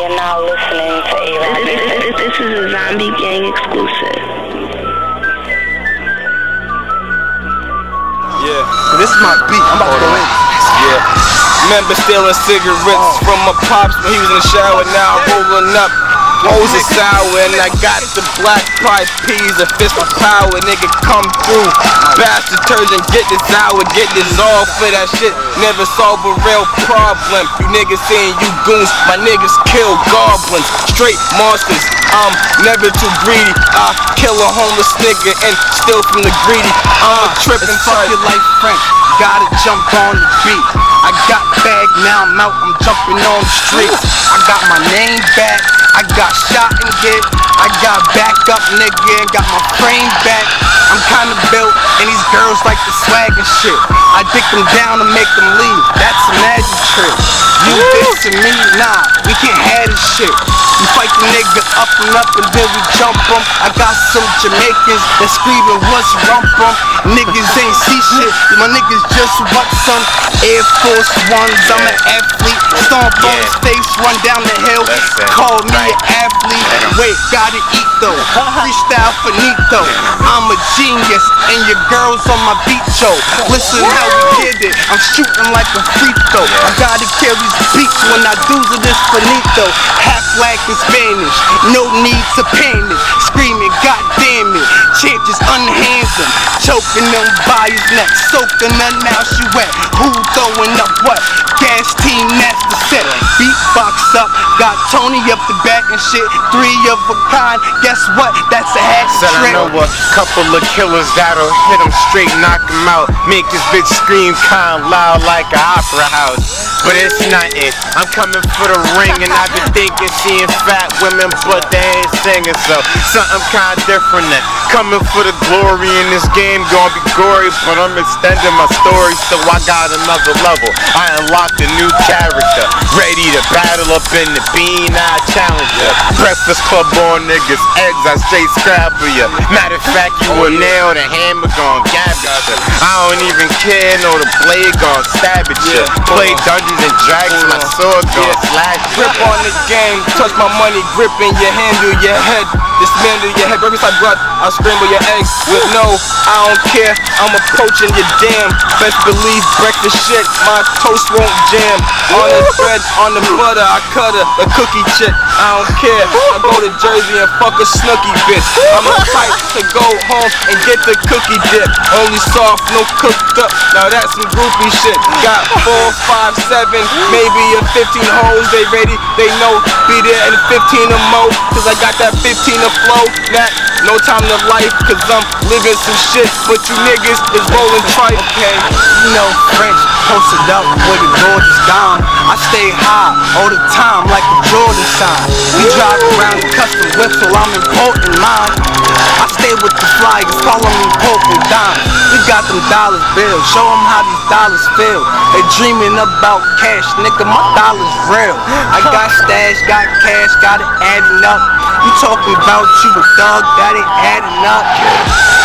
You're now listening to A-Rod. This is a Zombie Gang exclusive. Yeah. This is my beat. I'm about to go in. Yeah. Remember stealing cigarettes from my pops when he was in the shower. Now I'm rolling up. Rose is sour and I got the black price peas, a fist of power, nigga come through. Bash detergent, get this sour, get this all for that shit. Never solve a real problem. You niggas saying you goons, my niggas kill goblins, straight monsters. I'm never too greedy. I kill a homeless nigga and steal from the greedy. I'm a trippin' fucking like Frank. Gotta jump on the beat. I got bag now, I'm out. I'm jumping on the streets. I got my name back. I got shot and hit, I got back up nigga and got my frame back. I'm kinda built and these girls like the swag and shit. I dick them down and make them leave, that's a magic trick. You dissing me? Nah, we can't have this shit. We fight the nigga up and up and then we jump them. I got some Jamaicans that's screaming what's rump them. Niggas ain't see shit, my niggas just want some Air Force Ones, I'm an athlete. Stomp on the stage, run down the hill, call me an athlete. Wait, gotta eat though, freestyle finito. I'm a genius, and your girls on my beat show. Listen how we did it, I'm shooting like a free throw. I gotta carry these beats when I do to this finito. Half black and Spanish, no need to panic. Screaming, god damn it, champ is unhandsome. Choking them by his neck, soaking her, now she wet. Who throwing up what? Gas team, that's the set. Beatbox up, got Tony up the back and shit. Three of a kind, guess what? That's a hat trick. Said I know a couple of killers that'll hit him straight, knock him out. Make this bitch scream kind loud like an opera house. But it's nothing, I'm coming for the ring. And I've been thinking, seeing fat women, but they ain't singing. So something kind of different then. Coming for the glory in this game, gonna be gory. But I'm extending my story, so I got another level. I unlocked a new character, ready to battle up in the bean. I challenge ya. Breakfast club on niggas, eggs, I straight scrabble ya. Matter of fact, you will nail the hammer, gon' gab ya. I don't even care, no the blade gon' stab at ya. Play dungeon and drags my sword, gon' slash. Grip on this game, touch my money, grip in your handle, your head, dismantle your head. Breakfast I brought, I'll scramble your eggs. With no, I don't care, I'm approaching your damn. Best believe breakfast shit, my toast won't jam. On the bread, on the butter, I cut a cookie chip. I don't care, I go to Jersey and fuck a snooky bitch. I'm a type to go home and get the cookie dip. Only soft, no cooked up, now that's some groupie shit. Got 4, 5, 7 maybe a 15 hoes, they ready, they know, be there in 15 or more, cause I got that 15 to flow, that no time to life, cause I'm living some shit, but you niggas is rolling tripe, okay, you know, French, posted up where the gorge is gone, I stay high all the time like a Jordan sign, we drive around the custom whistle, I'm important mine, I stay with the flyers, call them important dimes, we got them dollars bills, show them how these dollars feel, they dreaming about cash, nigga, my dollar's real. I got stash, got cash, got it adding up. You talking about you a thug, got it adding up.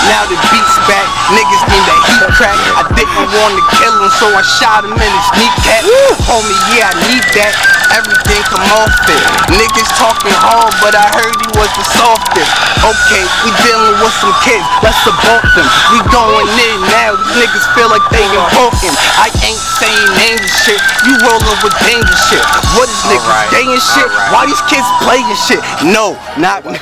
Now the beat's back, niggas need that heat crack. I didn't want to kill him, so I shot him in his kneecap. Homie, yeah, I need that. Everything come off it. Niggas talking hard, but I heard he was the softest. Okay, we dealing with some kids, let's abort them. We going in now, these niggas feel like they important. I ain't saying names and shit, you rolling with danger shit. What is niggas gay and shit? Why these kids playing shit? No, not me.